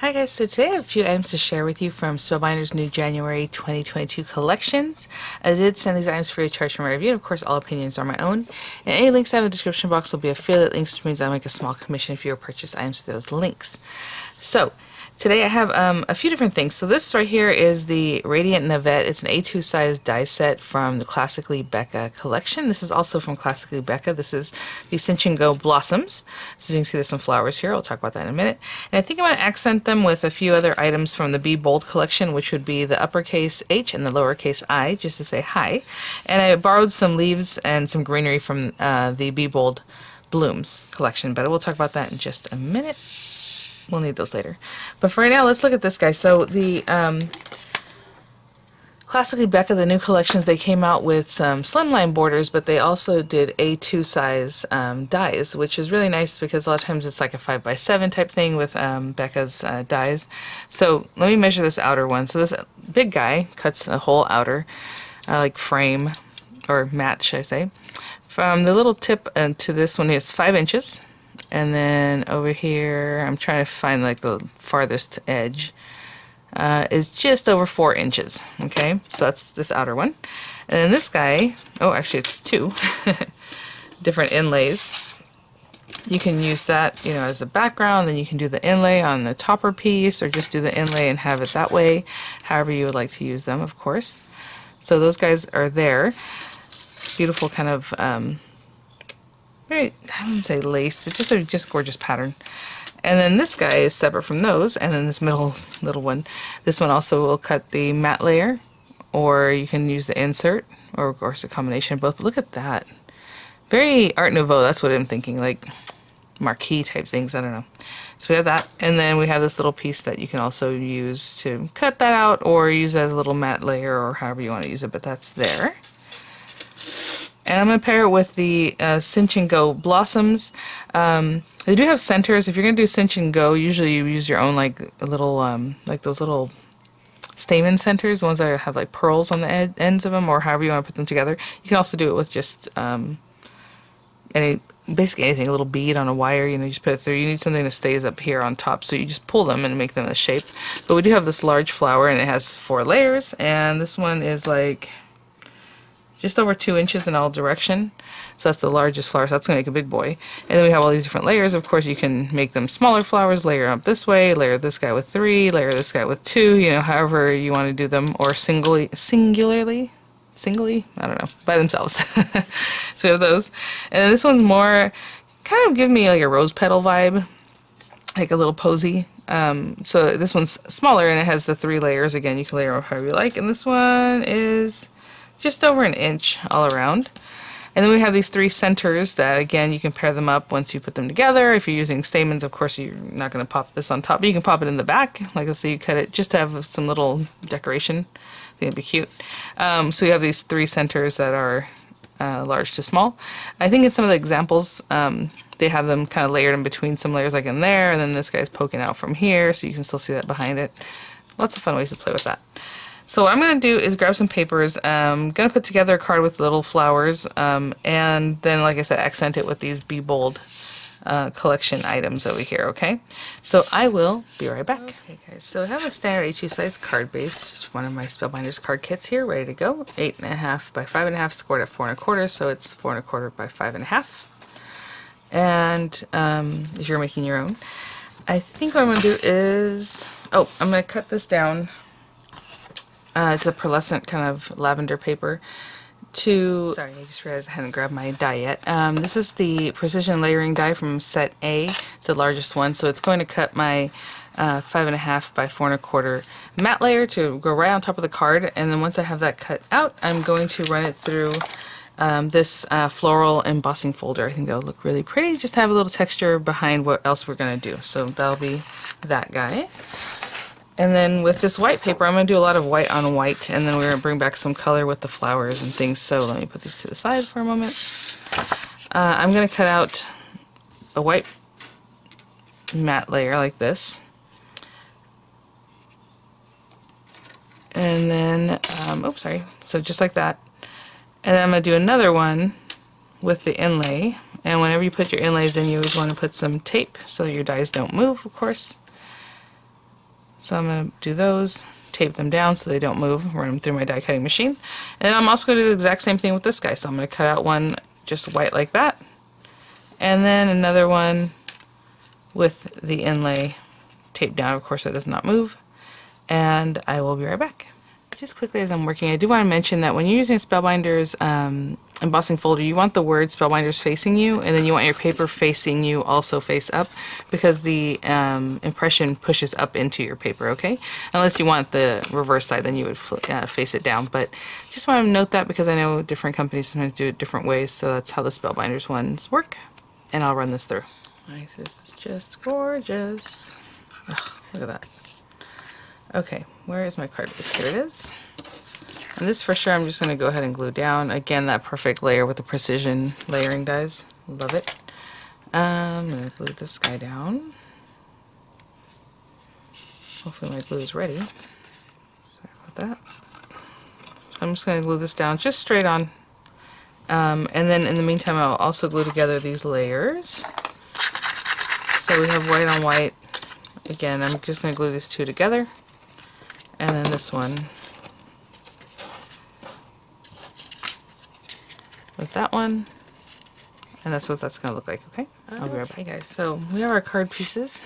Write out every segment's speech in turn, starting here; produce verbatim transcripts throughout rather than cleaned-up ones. Hi guys, so today I have a few items to share with you from Spellbinders' new January twenty twenty-two collections. I did send these items for your charge from my review, and of course all opinions are my own. And any links I have in the description box will be affiliate links, which means I make a small commission if you purchase items through those links. So today I have um, a few different things. So this right here is the Radiant Navette. It's an A two size die set from the Classically Becca collection. This is also from Classically Becca. This is the Cinch and Go Blossoms. So you can see there's some flowers here. We'll talk about that in a minute. And I think I'm going to accent them with a few other items from the Be Bold collection, which would be the uppercase H and the lowercase I, just to say hi. And I borrowed some leaves and some greenery from uh, the Be Bold Blooms collection, but we'll talk about that in just a minute. We'll need those later. But for right now, let's look at this guy. So the um, Classically Becca, the new collections, they came out with some slimline borders, but they also did A two size um, dies, which is really nice because a lot of times it's like a five by seven type thing with um, Becca's uh, dies. So let me measure this outer one. So this big guy cuts the whole outer uh, like frame, or mat, should I say. From the little tip uh, to this one is five inches. And then over here, I'm trying to find like the farthest edge, uh, is just over four inches. Okay, so that's this outer one. And then this guy, oh, actually it's two different inlays. You can use that, you know, as a background. Then you can do the inlay on the topper piece, or just do the inlay and have it that way, however you would like to use them, of course. So those guys are there. Beautiful kind of, um, very, I wouldn't say lace, but just a just gorgeous pattern. And then this guy is separate from those, and then this middle little one. This one also will cut the matte layer, or you can use the insert, or of course a combination of both. But look at that. Very Art Nouveau, that's what I'm thinking, like marquee type things, I don't know. So we have that, and then we have this little piece that you can also use to cut that out, or use as a little matte layer, or however you want to use it, but that's there. And I'm going to pair it with the uh, Cinch and Go Blossoms. Um, they do have centers. If you're going to do Cinch and Go, usually you use your own, like a little, um, like those little stamen centers, the ones that have like pearls on the ed ends of them, or however you want to put them together. You can also do it with just um, any, basically anything, a little bead on a wire, you know, you just put it through. You need something that stays up here on top, so you just pull them and make them the shape. But we do have this large flower, and it has four layers, and this one is like just over two inches in all direction. So that's the largest flower, so that's gonna make a big boy. And then we have all these different layers. Of course, you can make them smaller flowers, layer up this way, layer this guy with three, layer this guy with two, you know, however you wanna do them, or singly, singularly, singly, I don't know, by themselves. So we have those. And then this one's more, kind of give me like a rose petal vibe, like a little posy. Um, so this one's smaller, and it has the three layers. Again, you can layer them however you like. And this one is just over an inch all around. And then we have these three centers that, again, you can pair them up once you put them together. If you're using stamens, of course, you're not going to pop this on top, but you can pop it in the back. Like I say, you cut it just to have some little decoration. I think it'd be cute. Um, so you have these three centers that are uh, large to small. I think in some of the examples, um, they have them kind of layered in between some layers, like in there, and then this guy's poking out from here, so you can still see that behind it. Lots of fun ways to play with that. So what I'm going to do is grab some papers. I'm going to put together a card with little flowers, um, and then, like I said, accent it with these Be Bold uh, collection items over here, okay? So I will be right back. Okay, guys, so I have a standard A two size card base, just one of my Spellbinders card kits here, ready to go. Eight and a half by five and a half, scored at four and a quarter, so it's four and a quarter by five and a half. And um, if you're making your own, I think what I'm going to do is, oh, I'm going to cut this down. Uh, it's a pearlescent kind of lavender paper to, sorry, I just realized I hadn't grabbed my die yet. Um, this is the precision layering die from set A. It's the largest one, so it's going to cut my uh, five and a half by four and a quarter matte layer to go right on top of the card. And then once I have that cut out, I'm going to run it through um, this uh, floral embossing folder. I think that'll look really pretty, just to have a little texture behind what else we're going to do. So that'll be that guy. And then with this white paper, I'm going to do a lot of white on white, and then we're going to bring back some color with the flowers and things. So let me put these to the side for a moment. Uh, I'm going to cut out a white matte layer like this. And then, um, oops, sorry. So just like that. And then I'm going to do another one with the inlay. And whenever you put your inlays in, you always want to put some tape so your dies don't move, of course. So I'm going to do those, tape them down so they don't move, run them through my die cutting machine. And then I'm also going to do the exact same thing with this guy. So I'm going to cut out one just white like that, and then another one with the inlay taped down. Of course, it does not move. And I will be right back. Just quickly as I'm working, I do want to mention that when you're using Spellbinders um, embossing folder, you want the word Spellbinders facing you, and then you want your paper facing you also face up, because the um, impression pushes up into your paper, okay? Unless you want the reverse side, then you would uh, face it down. But just want to note that, because I know different companies sometimes do it different ways, so that's how the Spellbinders ones work. And I'll run this through. Nice, this is just gorgeous. Ugh, look at that. Okay, where is my card piece? Here it is. And this fresher, I'm just going to go ahead and glue down. Again, that perfect layer with the precision layering dies. Love it. Um, I'm going to glue this guy down. Hopefully my glue is ready. Sorry about that. I'm just going to glue this down just straight on. Um, and then in the meantime, I'll also glue together these layers. So we have white on white. Again, I'm just going to glue these two together. And then this one with that one, and that's what that's going to look like, okay? I'll be right back. Hey guys, so we have our card pieces,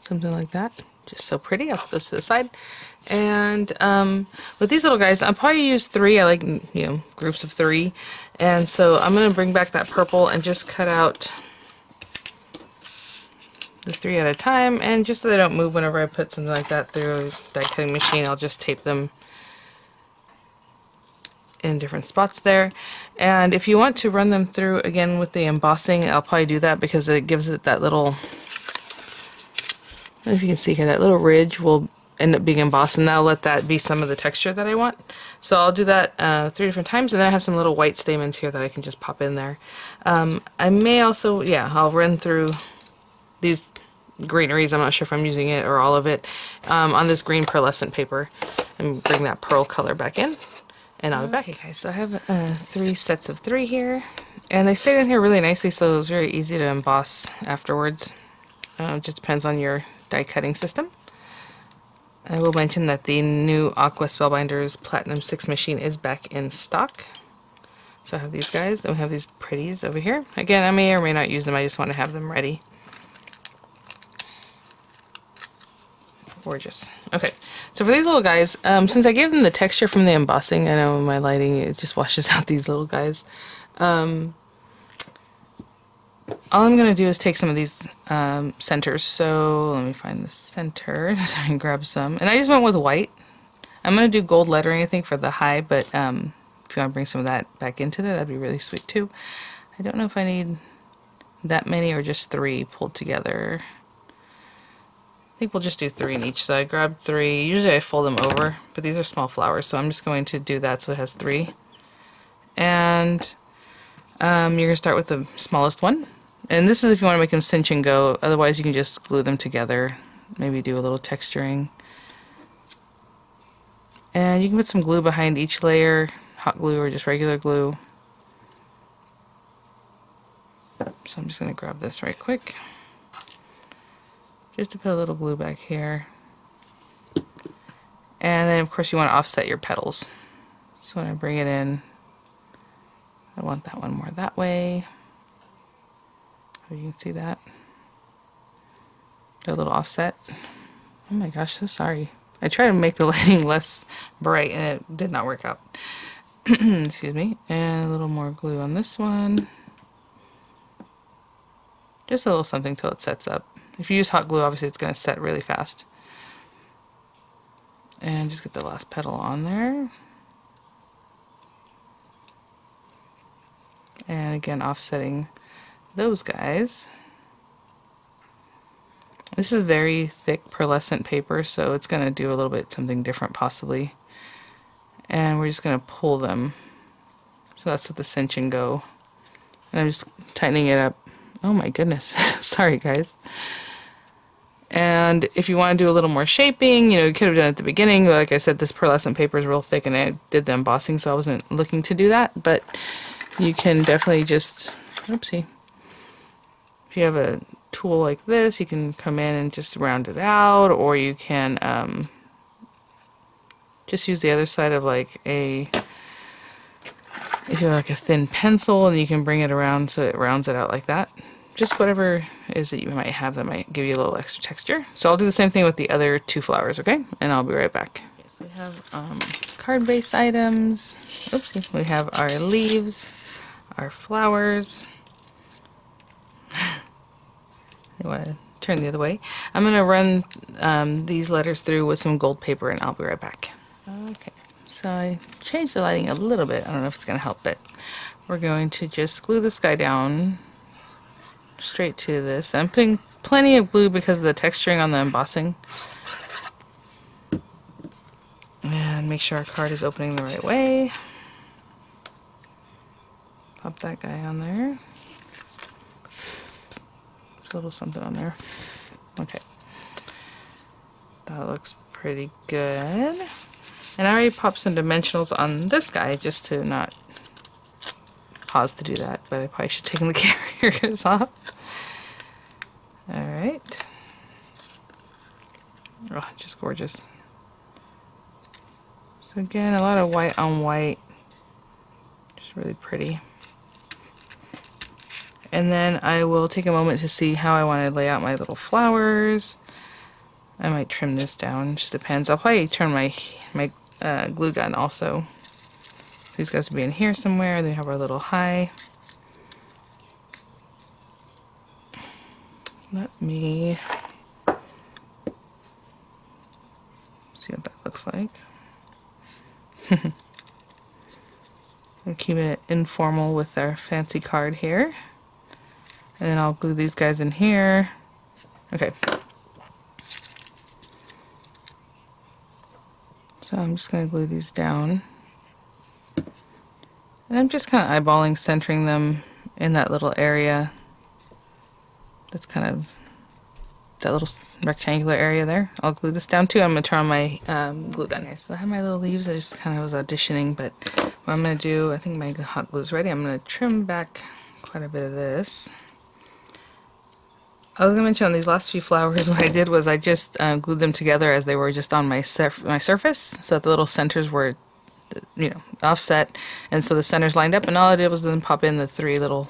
something like that. Just so pretty. I'll put those to the side. And um, with these little guys, I'll probably use three. I like, you know, groups of three. And so I'm going to bring back that purple and just cut out the three at a time, and just so they don't move whenever I put something like that through a die cutting machine, I'll just tape them in different spots there. And if you want to run them through again with the embossing, I'll probably do that, because it gives it that little, I don't know if you can see here, that little ridge will end up being embossed, and that'll let that be some of the texture that I want. So I'll do that uh, three different times, and then I have some little white stamens here that I can just pop in there. Um, I may also, yeah, I'll run through these greeneries. I'm not sure if I'm using it or all of it um, on this green pearlescent paper, and bring that pearl color back in, and I'll be back. Okay guys, so I have uh, three sets of three here, and they stayed in here really nicely, so it was very easy to emboss afterwards. Uh, just depends on your die cutting system. I will mention that the new Aqua Spellbinders Platinum six machine is back in stock. So I have these guys, and we have these pretties over here. Again, I may or may not use them, I just want to have them ready. Gorgeous. Okay, so for these little guys, um, since I gave them the texture from the embossing, I know my lighting, it just washes out these little guys. Um, all I'm going to do is take some of these um, centers. So let me find the center so I can grab some. And I just went with white. I'm going to do gold lettering, I think, for the high, but um, if you want to bring some of that back into there, that'd be really sweet too. I don't know if I need that many or just three pulled together. I think we'll just do three in each, so I grabbed three. Usually I fold them over, but these are small flowers, so I'm just going to do that so it has three. And um, you're going to start with the smallest one. And this is if you want to make them cinch and go, otherwise you can just glue them together, maybe do a little texturing. And you can put some glue behind each layer, hot glue or just regular glue. So I'm just going to grab this right quick. Just to put a little glue back here. And then of course you want to offset your petals. So when I bring it in, I want that one more that way. Oh, you can see that. A little offset. Oh my gosh, so sorry. I tried to make the lighting less bright and it did not work out. Excuse me. And a little more glue on this one. Just a little something till it sets up. If you use hot glue, obviously it's going to set really fast. And just get the last petal on there. And again, offsetting those guys. This is very thick pearlescent paper, so it's going to do a little bit something different possibly. And we're just going to pull them. So that's with the cinch and go. And I'm just tightening it up. Oh my goodness. Sorry guys. And if you want to do a little more shaping, you know, you could have done it at the beginning. Like I said, this pearlescent paper is real thick and I did the embossing, so I wasn't looking to do that, but you can definitely just, oopsie, if you have a tool like this, you can come in and just round it out, or you can um, just use the other side of like a, if you have like a thin pencil, and you can bring it around so it rounds it out like that. Just whatever it is that you might have that might give you a little extra texture. So I'll do the same thing with the other two flowers, okay? And I'll be right back. Okay, so we have um, card base items. Oopsie. We have our leaves, our flowers. I want to turn the other way. I'm going to run um, these letters through with some gold paper, and I'll be right back. Okay, so I changed the lighting a little bit. I don't know if it's going to help, but we're going to just glue this guy down straight to this. I'm putting plenty of glue because of the texturing on the embossing. And make sure our card is opening the right way. Pop that guy on there. There's a little something on there. Okay. That looks pretty good. And I already popped some dimensionals on this guy just to not pause to do that, but I probably should take the carriers off. Alright. Oh, just gorgeous. So again, a lot of white on white. Just really pretty. And then I will take a moment to see how I want to lay out my little flowers. I might trim this down, just depends. I'll probably turn my, my uh, glue gun also. These guys will be in here somewhere. Then we have our little high. Let me see what that looks like. We'll keep it informal with our fancy card here. And then I'll glue these guys in here. Okay. So I'm just going to glue these down. And I'm just kind of eyeballing, centering them in that little area. That's kind of that little rectangular area there. I'll glue this down too. I'm going to turn on my um, glue gun. Okay, so I have my little leaves. I just kind of was auditioning, but what I'm going to do, I think my hot glue is ready. I'm going to trim back quite a bit of this. I was going to mention on these last few flowers, what I did was I just uh, glued them together as they were just on my, surf my surface, so that the little centers were, you know, offset, and so the center's lined up, and all I did was then pop in the three little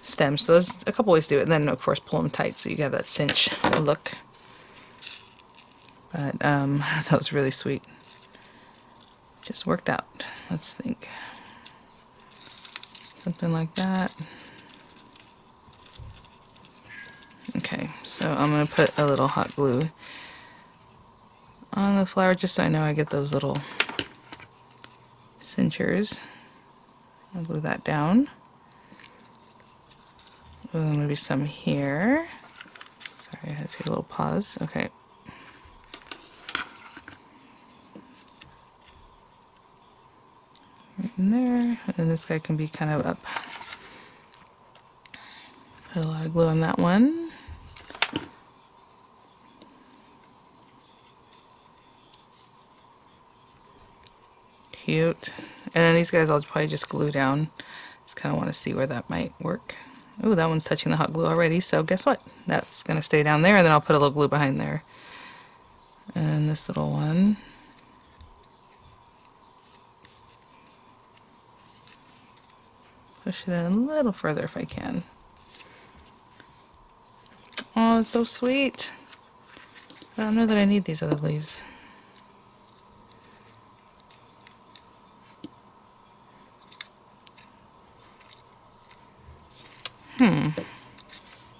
stems. So there's a couple ways to do it, and then of course pull them tight so you have that cinch look. But um, that was really sweet. Just worked out. Let's think. Something like that. Okay, so I'm gonna put a little hot glue on the flower just so I know I get those little cinchers. I'll glue that down. There's maybe some here. Sorry, I had to take a little pause. Okay. Right in there. And this guy can be kind of up. Put a lot of glue on that one. Cute. And then these guys I'll probably just glue down. Just kind of want to see where that might work. Oh, that one's touching the hot glue already, so guess what? That's going to stay down there, and then I'll put a little glue behind there. And this little one. Push it in a little further if I can. Oh, that's so sweet. I don't know that I need these other leaves. Hmm. If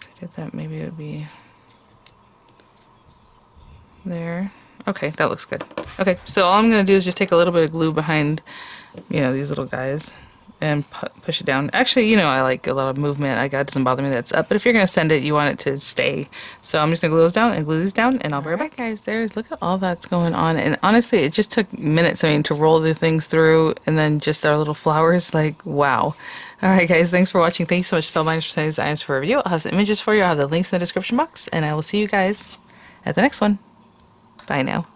I did that, maybe it would be there. Okay, that looks good. Okay, so all I'm going to do is just take a little bit of glue behind, you know, these little guys and pu push it down. Actually, you know, I like a lot of movement. I got, it doesn't bother me that it's up, but if you're going to send it, you want it to stay. So I'm just going to glue those down and glue these down, and I'll be right back. Guys, there's, look at all that's going on, and honestly, it just took minutes, I mean, to roll the things through, and then just our little flowers, like, wow. Alright guys, thanks for watching. Thank you so much, Spellbinders, for sending these items for review. I'll have some images for you. I'll have the links in the description box, and I will see you guys at the next one. Bye now.